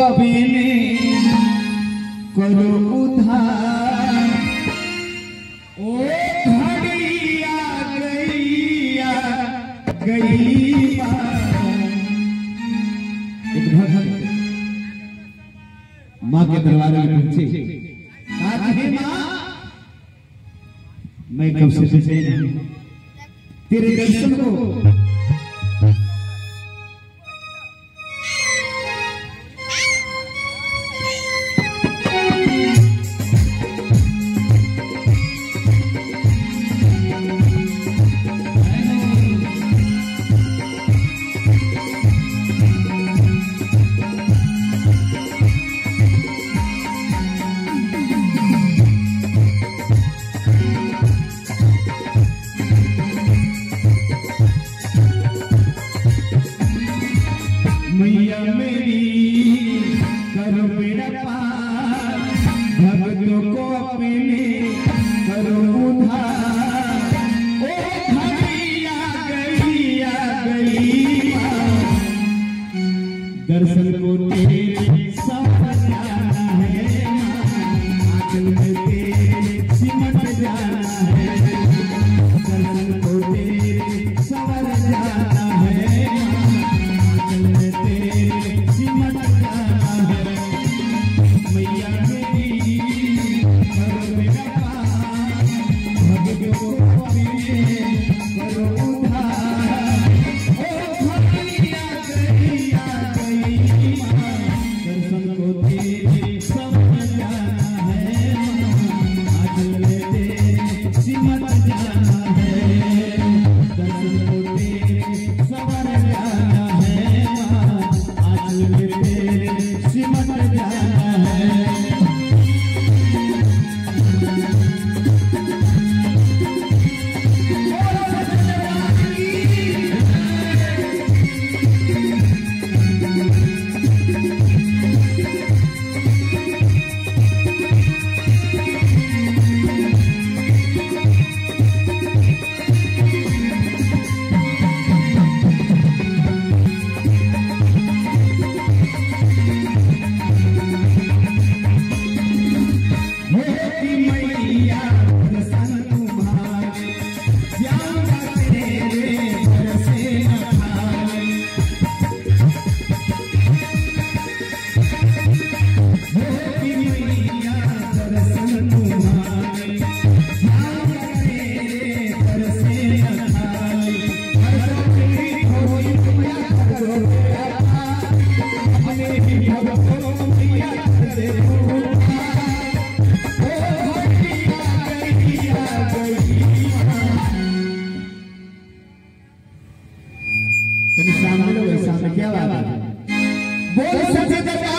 करो उधार ओ धड़िया गैया गैया। एक भक्त माँ के दरबार में पहुंचे, कहा हे माँ मैं कब से सोचे नहीं तेरे दर्शन को। क्या बात है, बोल सच्चे।